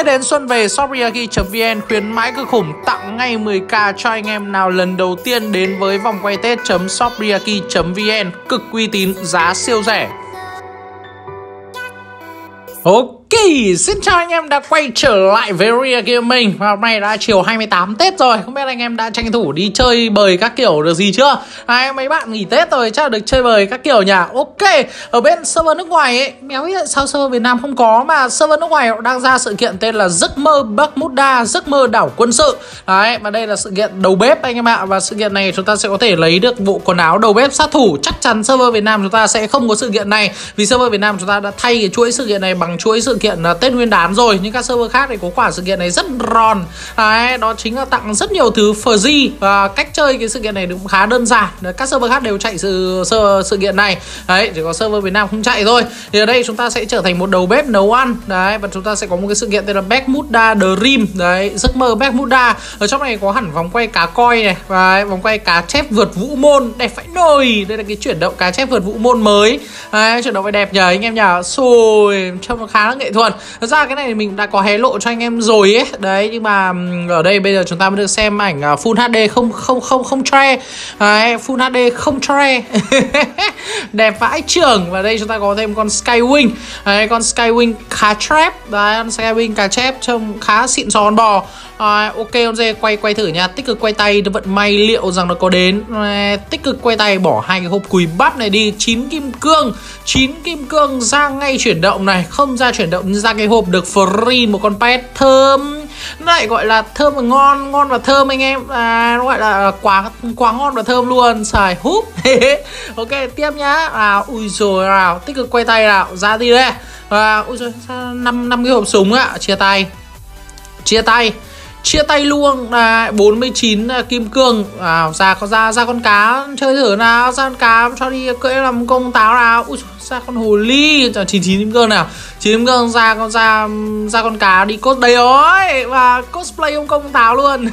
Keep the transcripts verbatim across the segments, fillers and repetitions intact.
Tết đến xuân về, shopriaki chấm vn khuyến mãi cực khủng tặng ngay mười k cho anh em nào lần đầu tiên đến với vòng quay Tết.shopriaki chấm vn, cực uy tín, giá siêu rẻ. Ok, xin chào anh em đã quay trở lại với Rikaki Gaming. Hôm nay đã chiều hai mươi tám Tết rồi, không biết anh em đã tranh thủ đi chơi bời các kiểu được gì chưa? À, mấy bạn nghỉ Tết rồi chắc được chơi bời các kiểu nhỉ? Ok, ở bên server nước ngoài ấy, méo ý sao server Việt Nam không có, mà server nước ngoài họ đang ra sự kiện tên là Giấc mơ Bermuda, Giấc mơ đảo quân sự. Đấy, và đây là sự kiện đầu bếp anh em ạ. Và sự kiện này chúng ta sẽ có thể lấy được bộ quần áo đầu bếp sát thủ. Chắc chắn server Việt Nam chúng ta sẽ không có sự kiện này, vì server Việt Nam chúng ta đã thay cái chuỗi sự kiện này bằng chuỗi sự kiện là Tết Nguyên Đán rồi. Nhưng các server khác thì có quả sự kiện này rất ròn. Đấy, đó chính là tặng rất nhiều thứ fuzzy. Và cách chơi cái sự kiện này cũng khá đơn giản. Các server khác đều chạy sự sự, sự kiện này. Đấy, chỉ có server Việt Nam không chạy thôi. Thì ở đây chúng ta sẽ trở thành một đầu bếp nấu ăn. Đấy, và chúng ta sẽ có một cái sự kiện tên là Bermuda Dream. Đấy, giấc mơ Bermuda. Ở trong này có hẳn vòng quay cá coi này, và vòng quay cá chép vượt vũ môn. Đẹp phải nồi. Đây là cái chuyển động cá chép vượt vũ môn mới. Đấy, chuyển động phải đẹp nhờ anh em nhờ. Xôi, trông khá là nghệ thuật. Thật ra cái này thì mình đã có hé lộ cho anh em rồi ấy. Đấy, nhưng mà ở đây bây giờ chúng ta mới được xem ảnh Full hát đê không không không không tre. Đấy, Full hát đê không tre. Đẹp vãi trưởng. Và đây chúng ta có thêm con Skywing. Đấy, con Skywing cá trap. Đấy, con Skywing cá trap trông khá xịn sò con bò. À, ok, con dê quay quay thử nha. Tích cực quay tay, vận may liệu rằng nó có đến. à, Tích cực quay tay, bỏ hai cái hộp cùi bắp này đi. Chín kim cương, chín kim cương ra ngay chuyển động này. Không ra chuyển động, ra cái hộp được free một con pet thơm. Nó lại gọi là thơm và ngon, ngon và thơm anh em. à, Nó gọi là quá, quá ngon và thơm luôn. Xài húp. Ok, tiếp nhá. à, Ui dồi nào, tích cực quay tay nào. Ra đi đây. à, Ui dồi, năm, năm cái hộp súng ạ. Chia tay, chia tay, chia tay luôn. à, bốn mươi chín kim cương. à, ra con ra ra con cá chơi thử nào, ra con cá cho đi cưỡi làm công táo nào. Ui, ra con hồ ly cho chín mươi chín kim cương nào, chín kim cương ra con ra ra con cá đi cos đây rồi, và cosplay ông công táo luôn.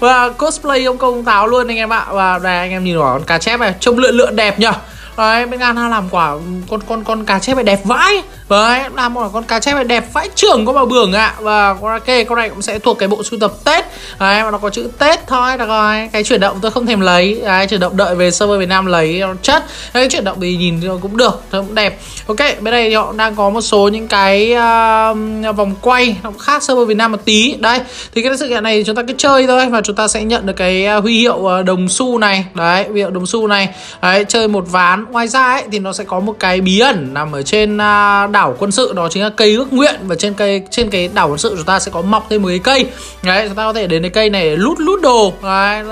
Và cosplay ông công táo luôn anh em ạ. Và đây anh em nhìn vào con cá chép này trông lượn lượn đẹp nhở. Đấy, bên Garena làm quả con con con cá chép này đẹp vãi. Đấy, làm một con cá chép này đẹp vãi trưởng có mà bường ạ. À. Và con kia con này cũng sẽ thuộc cái bộ sưu tập Tết. Đấy, mà nó có chữ Tết thôi, được rồi. Cái chuyển động tôi không thèm lấy. Đấy, chuyển động đợi về server Việt Nam lấy chất. Đấy, chuyển động thì nhìn cũng được, nó cũng đẹp. Ok, bên đây thì họ đang có một số những cái uh, vòng quay nó khác server Việt Nam một tí. Đấy, thì cái sự kiện này chúng ta cứ chơi thôi và chúng ta sẽ nhận được cái huy hiệu đồng xu này. Đấy, huy hiệu đồng xu này. Đấy, chơi một ván. Ngoài ra ấy, thì nó sẽ có một cái bí ẩn nằm ở trên uh, đảo quân sự, đó chính là cây ước nguyện. Và trên cây trên cái đảo quân sự chúng ta sẽ có mọc thêm một cái cây. Đấy, chúng ta có thể đến cái cây này để lút lút đồ. Đấy,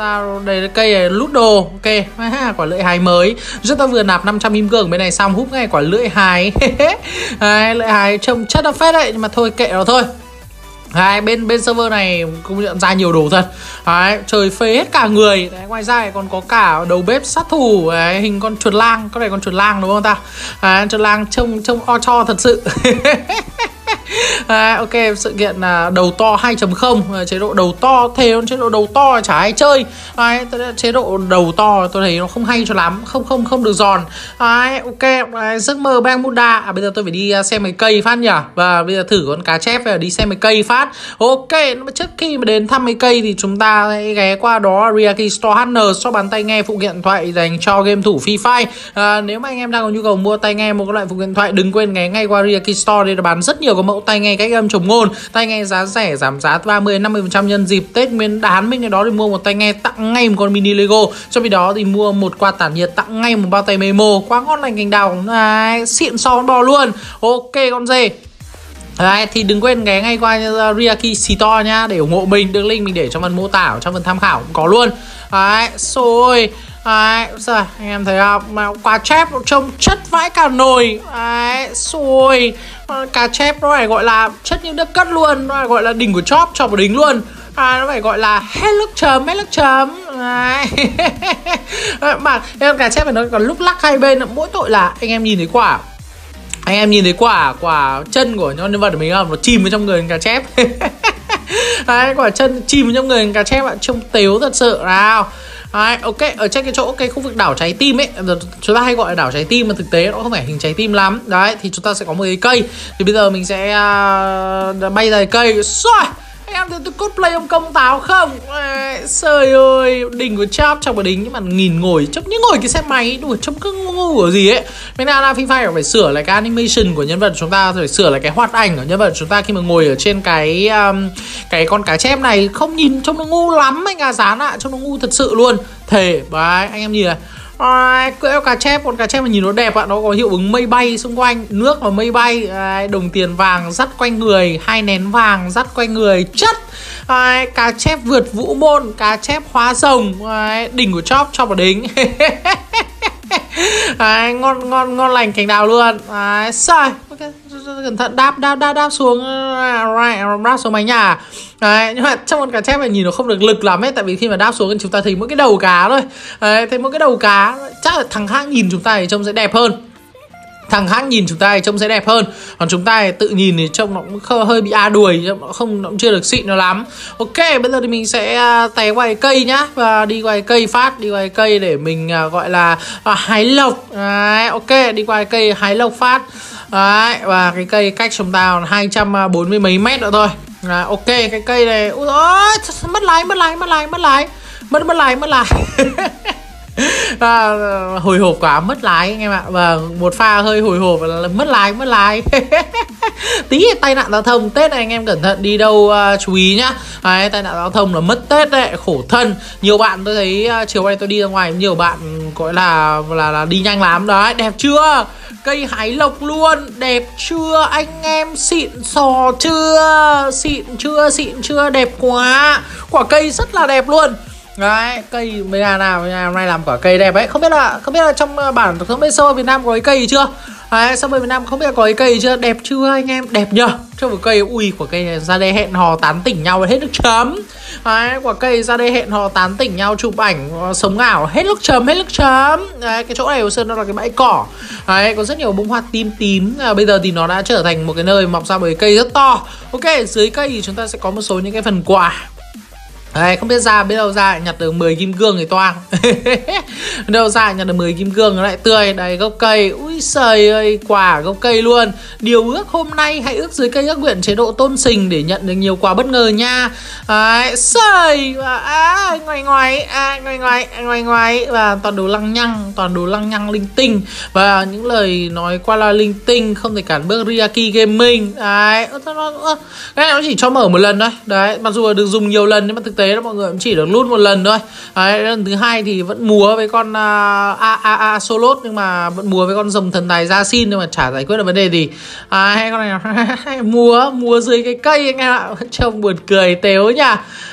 đây là cây này lút đồ. Ok, à, quả lưỡi hái mới. Chúng ta vừa nạp năm trăm kim cương bên này xong, hút ngay quả lưỡi hái. Đấy, lưỡi hái trông chất phết đấy, nhưng mà thôi kệ nó thôi. Đấy, bên bên server này cũng nhận ra nhiều đồ thật. Đấy, trời phê hết cả người. Đấy, ngoài ra còn có cả đầu bếp sát thủ. Đấy, hình con chuột lang, con này con chuột lang đúng không ta? Đấy, chuột lang trông trông o cho thật sự. À, ok, sự kiện là đầu to hai chấm không. Chế độ đầu to, thế chế độ đầu to chả ai chơi. à, Chế độ đầu to tôi thấy nó không hay cho lắm. Không không không được giòn. à, Ok, à, giấc mơ Bermuda. à, Bây giờ tôi phải đi xem mấy cây phát nhỉ. Và bây giờ thử con cá chép đi xem mấy cây phát. Ok, trước khi mà đến thăm mấy cây thì chúng ta hãy ghé qua đó React Store Hunter, shop bán tai nghe phụ kiện điện thoại dành cho game thủ Free Fire. à, Nếu mà anh em đang có nhu cầu mua tai nghe một loại phụ kiện điện thoại, đừng quên ghé ngay qua React Store. Đây là bán rất nhiều các mẫu tai nghe cách âm chống ngôn, tai nghe giá rẻ giảm giá ba mươi đến năm mươi phần trăm nhân dịp Tết Nguyên Đán. Bên đó thì mua một tai nghe tặng ngay một con mini Lego, trong khi đó thì mua một quạt tản nhiệt tặng ngay một bao tay memo. Quá ngon lành cành đào, à, xịn so con bò luôn. Ok con dê. Đấy, thì đừng quên ghé ngay qua Rikaki Studio nha để ủng hộ mình. Đường link mình để trong phần mô tả, trong phần tham khảo cũng có luôn. Đấy, rồi. Đấy, giờ anh em thấy không? Mà cá chép nó trông chất vãi cả nồi. Đấy, xôi. Cá chép nó phải gọi là chất như đất cất luôn. Nó phải gọi là đỉnh của chóp, chóp của đỉnh luôn. À, nó phải gọi là hết lúc chấm, hết lúc chấm. Mà em cá chép này nó còn lúc lắc hai bên. Mỗi tội là anh em nhìn thấy quả Anh em nhìn thấy quả quả chân của nhân vật của mình không? Nó chìm vào trong người cá chép. Đấy, quả chân chìm trong người cá chép ạ, trông tếu thật sự nào. Đấy, ok, ở trên cái chỗ cái khu vực đảo trái tim ấy, chúng ta hay gọi là đảo trái tim mà thực tế nó không phải hình trái tim lắm. Đấy, thì chúng ta sẽ có một cái cây. Thì bây giờ mình sẽ uh, bay ra cây. Xoài! Em thấy tôi cosplay ông công táo không? Trời ơi, đỉnh của chóp trong cái đỉnh, nhưng mà nghìn ngồi chóp như ngồi cái xe máy, đùa chóp cứ ngu của gì ấy. Mình nào là Free Fire phải sửa lại cái animation của nhân vật chúng ta, phải sửa lại cái hoạt ảnh của nhân vật chúng ta khi mà ngồi ở trên cái um, cái con cá chép này, không nhìn trông nó ngu lắm anh à dán ạ, trông nó ngu thật sự luôn. Thề, bái anh em nhìn này. Alright, quẹo cá chép, con cá chép mà nhìn nó đẹp ạ, nó có hiệu ứng mây bay xung quanh, nước và mây bay, à, đồng tiền vàng dắt quanh người, hai nén vàng dắt quanh người, chất. À, cá chép vượt vũ môn, cá chép hóa rồng, à, đỉnh của chóp cho vào đính. À, ngon ngon ngon lành cành đào luôn. À, sai. Okay. Cẩn thận đáp đáp đáp đáp xuống, right, đáp xuống mái nhà. Đấy, nhưng mà trong con cá chép này nhìn nó không được lực lắm ấy, tại vì khi mà đáp xuống chúng ta thấy mỗi cái đầu cá thôi. Đấy, thấy mỗi cái đầu cá, chắc là thằng khác nhìn chúng ta thì trông sẽ đẹp hơn. Thằng khác nhìn chúng ta thì trông sẽ đẹp hơn. Còn chúng ta tự nhìn thì trông nó cũng hơi bị a đuổi, nó không nó cũng chưa được xịn nó lắm. Ok, bây giờ thì mình sẽ té qua cái cây nhá, và đi qua cái cây phát, đi qua cái cây để mình gọi là hái lộc. Đấy, ok, đi qua cái cây hái lộc phát. Đấy, và cái cây cách chúng ta hai trăm bốn mươi mấy mét nữa thôi. Đấy, ok, cái cây này. Úi ôi, mất lái, mất lái, mất lái, mất lái. Mất mất lái, mất lái. À, hồi hộp quá, mất lái anh em ạ. Và một pha hơi hồi hộp là mất lái, mất lái. Tí tai nạn giao thông Tết này anh em cẩn thận đi đâu, uh, chú ý nhá. Đấy, tai nạn giao thông là mất Tết đấy, khổ thân. Nhiều bạn tôi thấy uh, chiều nay tôi đi ra ngoài, nhiều bạn gọi là là, là đi nhanh lắm. Đấy, đẹp chưa? Cây hái lộc luôn, đẹp chưa anh em? Xịn sò chưa? Xịn chưa? Xịn chưa? Đẹp quá. Quả cây rất là đẹp luôn. Đấy, cây mấy nhà nào hôm nay làm quả cây đẹp ấy. Không biết là không biết là trong bản không biết sơ Việt Nam có cái cây gì chưa. Đấy, sơ Việt Nam không biết là có cái cây gì chưa. Đẹp chưa anh em? Đẹp nhờ. Cho một cây, ui quả cây này ra đây hẹn hò tán tỉnh nhau hết nước chấm. Đấy, quả cây ra đây hẹn hò tán tỉnh nhau chụp ảnh sống ảo hết nước chấm, hết nước chấm. Đấy, cái chỗ này hồi xưa nó là cái bãi cỏ. Đấy, có rất nhiều bông hoa tím tím. À, bây giờ thì nó đã trở thành một cái nơi mọc ra bởi cây rất to. Ok, dưới cây thì chúng ta sẽ có một số những cái phần quà. Đấy, không biết ra biết đâu ra nhặt được mười kim cương thì toang. Đâu ra nhặt được mười kim cương nó lại tươi. Đấy, gốc cây, ui trời ơi, quả gốc cây luôn. Điều ước hôm nay hãy ước dưới cây các nguyện chế độ tôn sình để nhận được nhiều quả bất ngờ nha. Đấy, trời à, ngoài ngoài à, ngoài ngoài ngoài ngoài và toàn đồ lăng nhăng, toàn đồ lăng nhăng linh tinh và những lời nói qua loa linh tinh không thể cản bước Rikaki Gaming. Đấy, cái này nó chỉ cho mở một lần thôi. Đấy, mặc dù là được dùng nhiều lần nhưng mà thực tế là mọi người cũng chỉ được loot một lần thôi. Đấy, lần thứ hai thì vẫn múa với con a a a solot nhưng mà vẫn múa với con rồng thần tài ra xin nhưng mà chả giải quyết được vấn đề gì. À, hay con này múa múa dưới cái cây anh em ạ, trông buồn cười tếu nhỉ.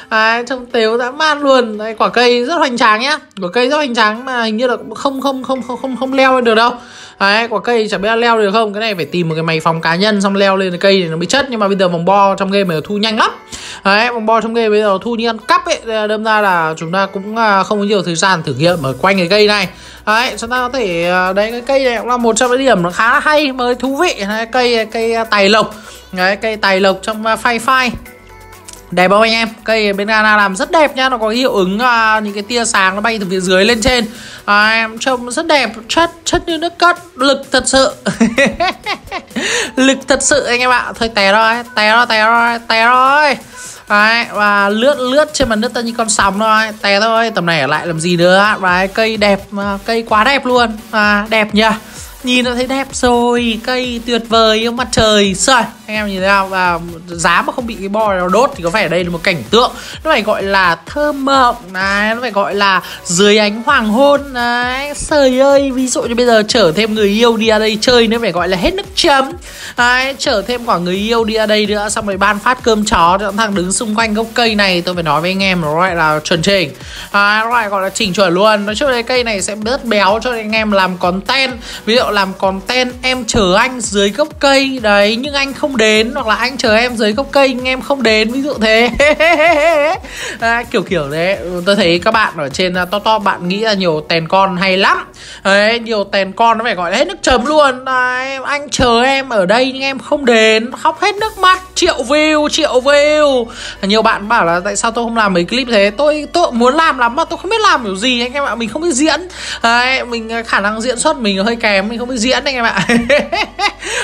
À, trông tếu dã man luôn. Đấy, quả cây rất hoành tráng nhá, quả cây rất hoành tráng mà hình như là không không không không không không leo được đâu. Đấy, quả cây chả biết là leo được không, cái này phải tìm một cái máy phòng cá nhân xong leo lên cây thì nó mới chất. Nhưng mà bây giờ vòng bo trong game này thu nhanh lắm. Đấy, vòng bo trong game bây giờ thu như ăn cắp ấy, đâm ra là chúng ta cũng không có nhiều thời gian thử nghiệm ở quanh cái cây này. Đấy, chúng ta có thể đấy, cái cây này cũng là một trong những điểm nó khá là hay mới thú vị. Đấy, cây cây tài lộc, đấy, cây tài lộc trong Free Fire đẹp không anh em? Cây bên Garena làm rất đẹp nha, nó có hiệu ứng uh, những cái tia sáng nó bay từ phía dưới lên trên. À, trông rất đẹp, chất chất như nước cất, lực thật sự. Lực thật sự anh em ạ. Thôi té rồi, té rồi, té rồi, té rồi. Đấy, và lướt lướt trên mặt nước ta như con sóng thôi, té thôi, tầm này ở lại làm gì nữa. Đấy, cây đẹp, cây quá đẹp luôn. À, đẹp nhỉ. Nhìn nó thấy đẹp rồi, cây tuyệt vời mặt trời. Rồi, anh em nhìn thấy không? À, giá mà không bị cái bo nào đốt thì có vẻ ở đây là một cảnh tượng. Nó phải gọi là thơ mộng, đấy, nó phải gọi là dưới ánh hoàng hôn. Đấy, trời ơi, ví dụ như bây giờ chở thêm người yêu đi ra đây chơi nữa phải gọi là hết nước chấm. Đấy, chở thêm quả người yêu đi ra đây nữa, xong rồi ban phát cơm chó cho thằng đứng xung quanh gốc cây này. Tôi phải nói với anh em nó gọi là chuẩn chỉnh. À, nó lại gọi là chỉnh chuẩn luôn. Nói chung là cây này sẽ bớt béo cho anh em làm content. Ví dụ tạo làm content em chờ anh dưới gốc cây đấy nhưng anh không đến, hoặc là anh chờ em dưới gốc cây nhưng em không đến, ví dụ thế. à, kiểu kiểu đấy. Tôi thấy các bạn ở trên to to bạn nghĩ là nhiều tèn con hay lắm đấy, nhiều tèn con nó phải gọi là hết nước chấm luôn đấy, anh chờ em ở đây nhưng em không đến, khóc hết nước mắt, triệu view triệu view. Nhiều bạn bảo là tại sao tôi không làm mấy clip thế, tôi tôi muốn làm lắm mà tôi không biết làm kiểu gì anh em ạ. Mình không biết diễn đấy, mình khả năng diễn xuất mình hơi kém, mình không biết diễn anh em ạ.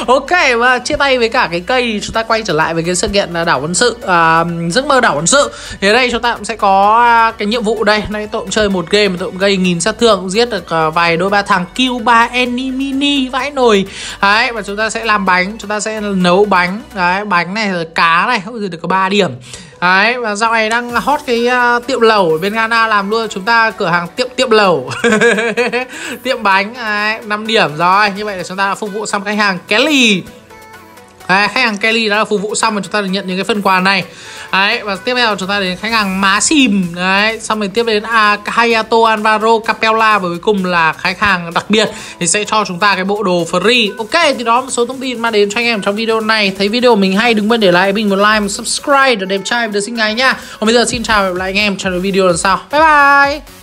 Ok, và chia tay với cả cái cây, chúng ta quay trở lại với cái sự kiện đảo quân sự, à, giấc mơ đảo quân sự. Thì ở đây chúng ta cũng sẽ có cái nhiệm vụ đây. Nay tôi cũng chơi một game, tôi cũng gây nghìn sát thương, cũng giết được vài đôi ba thằng, kill ba enemy vãi nồi. Đấy, và chúng ta sẽ làm bánh, chúng ta sẽ nấu bánh, đấy, bánh này rồi cá này, không được có ba điểm. Đấy, và dạo này đang hot cái uh, tiệm lẩu ở bên Ghana làm luôn chúng ta cửa hàng tiệm tiệm lẩu. Tiệm bánh đấy, năm điểm rồi. Như vậy là chúng ta đã phục vụ xong khách hàng Kelly. Đấy, khách hàng Kelly đã phục vụ xong và chúng ta được nhận những cái phần quà này. Đấy, và tiếp theo chúng ta đến khách hàng Má Xìm. Đấy, xong rồi tiếp đến à, Hayato Alvaro Capella, và cuối cùng là khách hàng đặc biệt thì sẽ cho chúng ta cái bộ đồ free. Ok, thì đó một số thông tin mà đến cho anh em trong video này. Thấy video mình hay đừng quên để lại mình một like, một subscribe để đẹp trai và được xinh gái nha. Còn bây giờ xin chào và hẹn gặp lại anh em trong video lần sau. Bye bye.